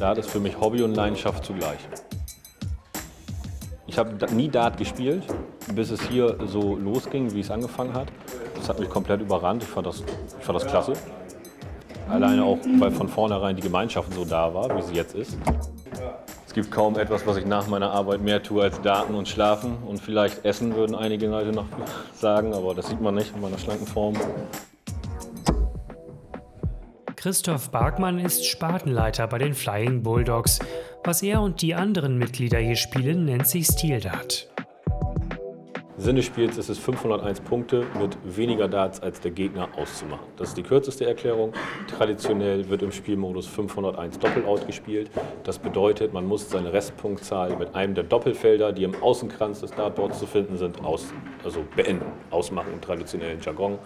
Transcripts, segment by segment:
Dart ist für mich Hobby und Leidenschaft zugleich. Ich habe nie Dart gespielt, bis es hier so losging, wie es angefangen hat. Das hat mich komplett überrannt. Ich fand das klasse. Alleine auch, weil von vornherein die Gemeinschaft so da war, wie sie jetzt ist. Es gibt kaum etwas, was ich nach meiner Arbeit mehr tue als Darten und Schlafen. Und vielleicht Essen, würden einige Leute noch sagen, aber das sieht man nicht in meiner schlanken Form. Christoph Barkmann ist Spartenleiter bei den Flying Bulldogs. Was er und die anderen Mitglieder hier spielen, nennt sich SteelDart. Sinn des Spiels ist es, 501 Punkte mit weniger Darts als der Gegner auszumachen. Das ist die kürzeste Erklärung. Traditionell wird im Spielmodus 501 Doppel-Out gespielt. Das bedeutet, man muss seine Restpunktzahl mit einem der Doppelfelder, die im Außenkranz des Dartboards zu finden sind, beenden, ausmachen im traditionellen Jargon.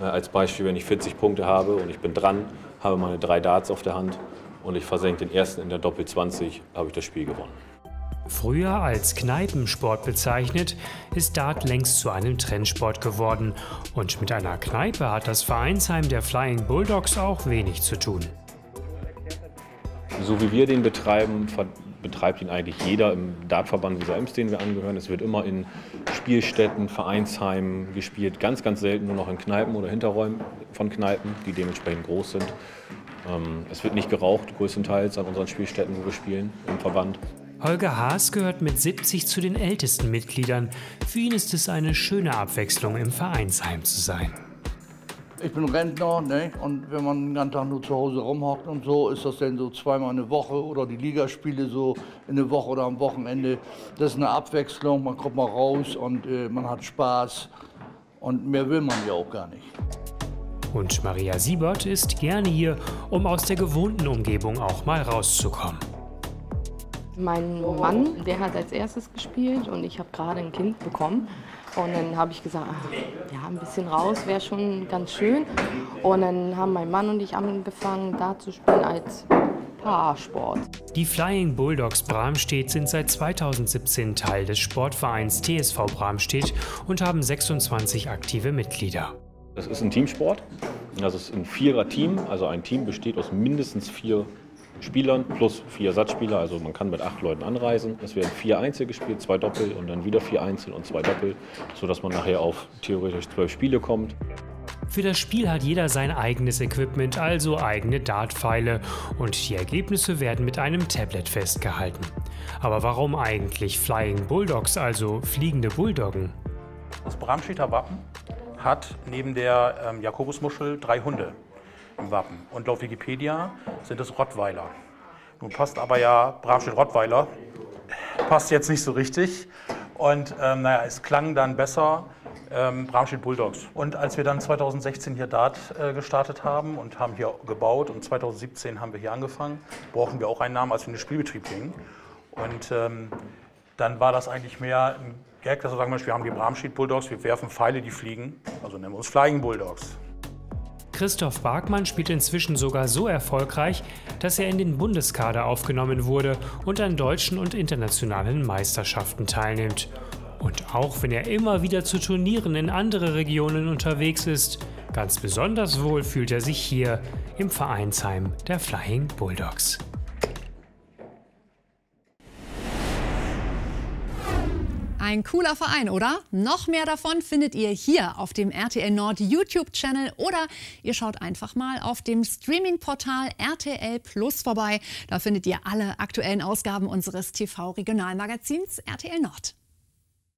Als Beispiel, wenn ich 40 Punkte habe und ich bin dran, habe meine 3 Darts auf der Hand und ich versenke den ersten in der Doppel-20, habe ich das Spiel gewonnen. Früher als Kneipensport bezeichnet, ist Dart längst zu einem Trendsport geworden. Und mit einer Kneipe hat das Vereinsheim der Flying Bulldogs auch wenig zu tun. So wie wir den betreiben, betreibt ihn eigentlich jeder im Dartverband wie selbst, den wir angehören. Es wird immer in Spielstätten, Vereinsheimen gespielt. Ganz, ganz selten nur noch in Kneipen oder Hinterräumen von Kneipen, die dementsprechend groß sind. Es wird nicht geraucht, größtenteils an unseren Spielstätten, wo wir spielen im Verband. Holger Haas gehört mit 70 zu den ältesten Mitgliedern. Für ihn ist es eine schöne Abwechslung, im Vereinsheim zu sein. Ich bin Rentner, ne? Und wenn man den ganzen Tag nur zu Hause rumhockt und so, ist das dann so zweimal eine Woche oder die Ligaspiele so in der Woche oder am Wochenende. Das ist eine Abwechslung, man kommt mal raus und man hat Spaß. Und mehr will man ja auch gar nicht. Und Maria Siebert ist gerne hier, um aus der gewohnten Umgebung auch mal rauszukommen. Mein Mann, der hat als erstes gespielt und ich habe gerade ein Kind bekommen. Und dann habe ich gesagt, ja, ein bisschen raus wäre schon ganz schön. Und dann haben mein Mann und ich angefangen, da zu spielen als Paarsport. Die Flying Bulldogs Bramstedt sind seit 2017 Teil des Sportvereins TSV Bramstedt und haben 26 aktive Mitglieder. Das ist ein Teamsport. Das ist ein Vierer-Team. Also ein Team besteht aus mindestens 4 Spielern plus 4 Ersatzspieler, also man kann mit 8 Leuten anreisen. Es werden 4 Einzel gespielt, 2 Doppel und dann wieder 4 Einzel und 2 Doppel, sodass man nachher auf theoretisch 12 Spiele kommt. Für das Spiel hat jeder sein eigenes Equipment, also eigene Dartpfeile. Und die Ergebnisse werden mit einem Tablet festgehalten. Aber warum eigentlich Flying Bulldogs, also fliegende Bulldoggen? Das Bramstedter Wappen hat neben der Jakobusmuschel 3 Hunde im Wappen. Und laut Wikipedia sind es Rottweiler. Nun passt aber ja Bramstedt-Rottweiler, passt jetzt nicht so richtig. Und naja, es klang dann besser Bramstedt-Bulldogs. Und als wir dann 2016 hier Dart gestartet haben und haben hier gebaut und 2017 haben wir hier angefangen, brauchten wir auch einen Namen, als wir in den Spielbetrieb gingen. Und dann war das eigentlich mehr ein Gag, dass wir sagen, wir haben die Bramstedt-Bulldogs, wir werfen Pfeile, die fliegen, also nennen wir uns Flying Bulldogs. Christoph Barkmann spielt inzwischen sogar so erfolgreich, dass er in den Bundeskader aufgenommen wurde und an deutschen und internationalen Meisterschaften teilnimmt. Und auch wenn er immer wieder zu Turnieren in andere Regionen unterwegs ist, ganz besonders wohl fühlt er sich hier im Vereinsheim der Flying Bulldogs. Ein cooler Verein, oder? Noch mehr davon findet ihr hier auf dem RTL Nord YouTube-Channel oder ihr schaut einfach mal auf dem Streaming-Portal RTL Plus vorbei. Da findet ihr alle aktuellen Ausgaben unseres TV-Regionalmagazins RTL Nord.